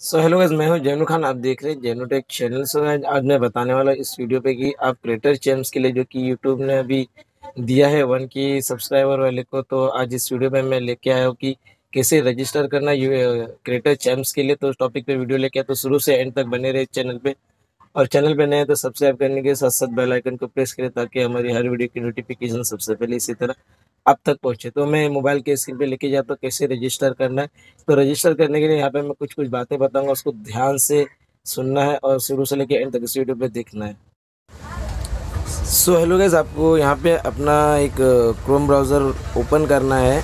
So hello guys, मैं हूं जैनू खान। आप देख रहे हैं जैनुटेक चैनल। सो आज मैं बताने वाला इस वीडियो पे कि आप क्रेटर चैम्प्स के लिए जो कि यूट्यूब ने अभी दिया है 1K सब्सक्राइबर वाले को, तो आज इस वीडियो में मैं लेके आया हूँ कि कैसे रजिस्टर करना क्रेटर चैम्प्स के लिए। तो उस टॉपिक पे वीडियो लेके आया, तो शुरू से एंड तक बने रहे चैनल पे। और चैनल पर नए तो सब्सक्राइब करने के साथ साथ बेल आइकन को प्रेस करें ताकि हमारी हर वीडियो की नोटिफिकेशन सबसे पहले इसी तरह आप तक पहुंचे। तो मैं मोबाइल के स्क्रीन पे लेके जाता हूँ कैसे रजिस्टर करना है। तो रजिस्टर करने के लिए यहाँ पे मैं कुछ बातें बताऊंगा, उसको ध्यान से सुनना है और शुरू से लेके एंड तक इस वीडियो पे देखना है। सो हेलो गाइस, आपको यहाँ पे अपना एक क्रोम ब्राउज़र ओपन करना है,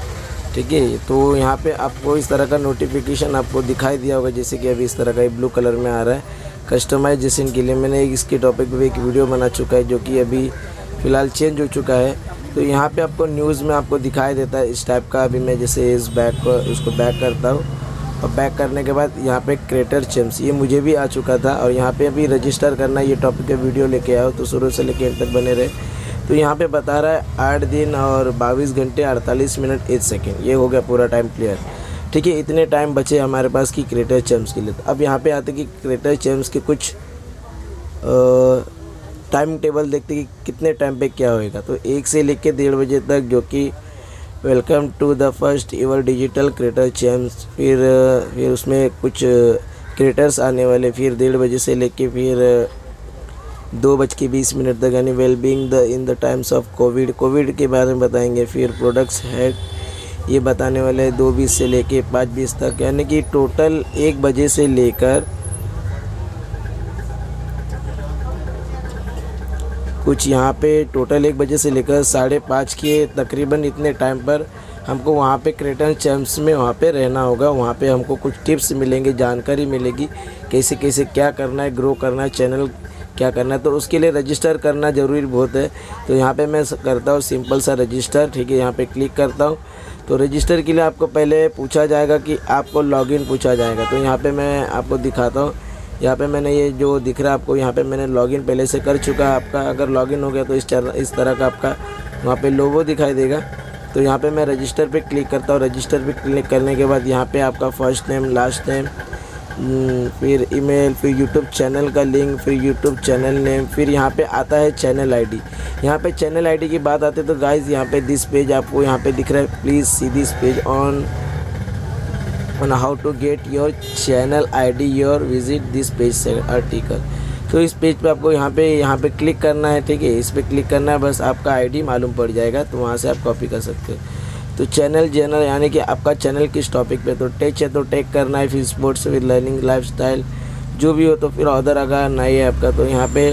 ठीक है। तो यहाँ पे आपको इस तरह का नोटिफिकेशन आपको दिखाई दिया होगा, जैसे कि अभी इस तरह का ब्लू कलर में आ रहा है कस्टमाइजेशन के लिए। मैंने इसके टॉपिक पर एक वीडियो बना चुका है जो कि अभी फ़िलहाल चेंज हो चुका है। तो यहाँ पे आपको न्यूज़ में आपको दिखाई देता है इस टाइप का। अभी मैं जैसे इस बैक को उसको बैक करता हूँ और बैक करने के बाद यहाँ पे क्रेटर चैम्प्स ये मुझे भी आ चुका था। और यहाँ पे अभी रजिस्टर करना ये टॉपिक पे वीडियो लेके आओ, तो शुरू से लेके एंड तक बने रहे। तो यहाँ पे बता रहा है 8 दिन और 22 घंटे 48 मिनट 1 सेकेंड। ये हो गया पूरा टाइम क्लियर, ठीक है। इतने टाइम बचे हमारे पास कि क्रेटर चैम्प्स के लिए। तो अब यहाँ पर आते कि क्रेटर चैम्प्स के कुछ टाइम टेबल देखते कि कितने टाइम पे क्या होएगा। तो 1 से लेके 1:30 बजे तक जो कि welcome to the first ever digital creator champs, फिर उसमें कुछ क्रेटर्स आने वाले, फिर 1:30 बजे से लेके फिर 2:20 तक, यानी wellbeing the in the times of Covid के बारे में बताएंगे। फिर प्रोडक्ट्स है ये बताने वाले हैं 2:20 से लेके 5:20 तक, यानी कि टोटल 1 बजे से लेकर कुछ यहाँ पे टोटल 1 बजे से लेकर 5:30 के तकरीबन इतने टाइम पर हमको वहाँ पे क्रेटर चैम्प्स में वहाँ पे रहना होगा। वहाँ पे हमको कुछ टिप्स मिलेंगे, जानकारी मिलेगी कैसे कैसे क्या करना है, ग्रो करना है चैनल, क्या करना है। तो उसके लिए रजिस्टर करना ज़रूरी बहुत है। तो यहाँ पे मैं करता हूँ सिंपल सा रजिस्टर, ठीक है। यहाँ पर क्लिक करता हूँ। तो रजिस्टर के लिए आपको पहले पूछा जाएगा कि आपको लॉगिन पूछा जाएगा। तो यहाँ पर मैं आपको दिखाता हूँ। यहाँ पे मैंने ये जो दिख रहा है आपको, यहाँ पे मैंने लॉगिन पहले से कर चुका है। आपका अगर लॉगिन हो गया तो इस तरह का आपका वहाँ पे लोगो दिखाई देगा। तो यहाँ पे मैं रजिस्टर पे क्लिक करता हूँ। रजिस्टर पे क्लिक करने के बाद यहाँ पे आपका फर्स्ट नेम, लास्ट नेम, फिर ईमेल, फिर यूट्यूब चैनल का लिंक, फिर यूट्यूब चैनल नेम, फिर यहाँ पे आता है चैनल आईडी। यहाँ पे चैनल आईडी की बात आती है तो गाइज़ यहाँ पे दिस पेज आपको यहाँ पे दिख रहा है, please see this page on how to get your channel ID or visit this page article। तो इस पेज पे आपको यहाँ पे क्लिक करना है, ठीक है। इस पे क्लिक करना है, बस आपका आईडी मालूम पड़ जाएगा, तो वहाँ से आप कॉपी कर सकते हो। तो चैनल यानी कि आपका चैनल किस टॉपिक पे, तो टेक है तो टेक करना है, फिर स्पोर्ट्स, फिर लर्निंग, लाइफस्टाइल जो भी हो, तो फिर अदर अगर नहीं है आपका तो यहाँ पे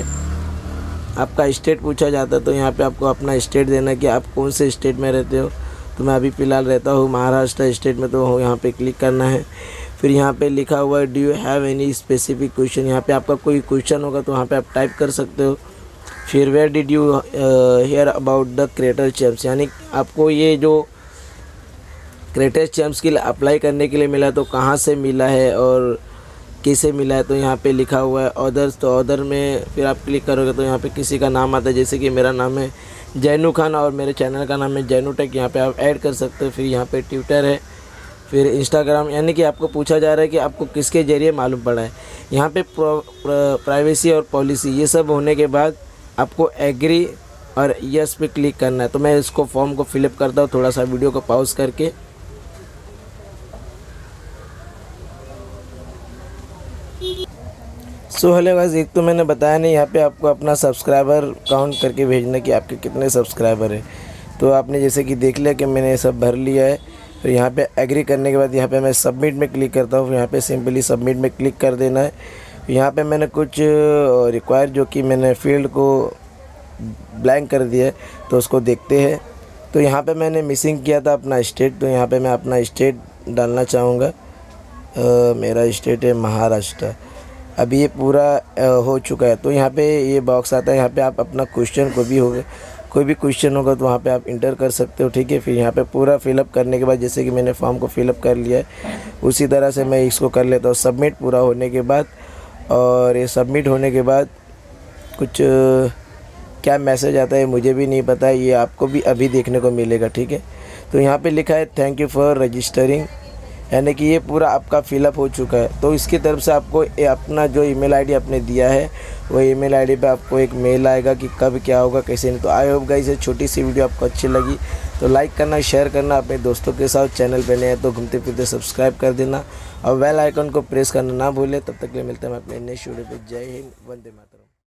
आपका स्टेट पूछा जाता है। तो यहाँ पर आपको अपना स्टेट देना है कि आप कौन से स्टेट में रहते हो। तो मैं अभी फ़िलहाल रहता हूँ महाराष्ट्र स्टेट में, तो यहाँ पे क्लिक करना है। फिर यहाँ पे लिखा हुआ है do you have any specific question, यहाँ पे आपका कोई क्वेश्चन होगा तो वहाँ पे आप टाइप कर सकते हो। फिर where did you hear about the creator champs, यानी आपको ये जो क्रेटर चैम्प्स के लिए अप्लाई करने के लिए मिला तो कहाँ से मिला है और कैसे मिला है। तो यहाँ पर लिखा हुआ है ऑदर्स, तो ऑदर में फिर आप क्लिक करोगे तो यहाँ पर किसी का नाम आता है, जैसे कि मेरा नाम है जैनू खान और मेरे चैनल का नाम है जैनुटेक, यहाँ पे आप ऐड कर सकते हो। फिर यहाँ पे ट्विटर है, फिर इंस्टाग्राम, यानी कि आपको पूछा जा रहा है कि आपको किसके ज़रिए मालूम पड़ा है। यहाँ पे प्राइवेसी और पॉलिसी ये सब होने के बाद आपको एग्री और यस पे क्लिक करना है। तो मैं इसको फॉर्म को फिलअप करता हूँ, थोड़ा सा वीडियो को पॉज करके। सो हेलो गाइस, एक तो मैंने बताया नहीं, यहाँ पे आपको अपना सब्सक्राइबर काउंट करके भेजना कि आपके कितने सब्सक्राइबर हैं। तो आपने जैसे कि देख लिया कि मैंने सब भर लिया है। फिर यहाँ पे एग्री करने के बाद यहाँ पे मैं सबमिट में क्लिक करता हूँ। यहाँ पे सिंपली सबमिट में क्लिक कर देना है। यहाँ पे मैंने कुछ रिक्वायर जो कि मैंने फील्ड को ब्लैंक कर दिया है, तो उसको देखते हैं। तो यहाँ पर मैंने मिसिंग किया था अपना स्टेट, तो यहाँ पर मैं अपना स्टेट डालना चाहूँगा। मेरा स्टेट है महाराष्ट्र। अब ये पूरा हो चुका है। तो यहाँ पे ये बॉक्स आता है, यहाँ पे आप अपना क्वेश्चन कोई भी क्वेश्चन होगा तो वहाँ पे आप इंटर कर सकते हो, ठीक है। फिर यहाँ पे पूरा फिलअप करने के बाद जैसे कि मैंने फॉर्म को फिलअप कर लिया है, उसी तरह से मैं इसको कर लेता हूँ सबमिट पूरा होने के बाद। और ये सबमिट होने के बाद कुछ क्या मैसेज आता है मुझे भी नहीं पता है, ये आपको भी अभी देखने को मिलेगा, ठीक है। तो यहाँ पर लिखा है थैंक यू फॉर रजिस्टरिंग यानी कि ये पूरा आपका फिलअप हो चुका है। तो इसकी तरफ से आपको अपना जो ईमेल आईडी आपने दिया है वो ईमेल आईडी पे आपको एक मेल आएगा कि कब क्या होगा कैसे नहीं। तो आई होप गाइस ये छोटी सी वीडियो आपको अच्छी लगी तो लाइक करना, शेयर करना अपने दोस्तों के साथ। चैनल पे नए हैं तो घूमते फिरते सब्सक्राइब कर देना और बेल आइकन को प्रेस करना ना भूलें। तब तक के लिए मिलते हैं अपने नेक्स्ट वीडियो पर। जय हिंद, वंदे मातरम।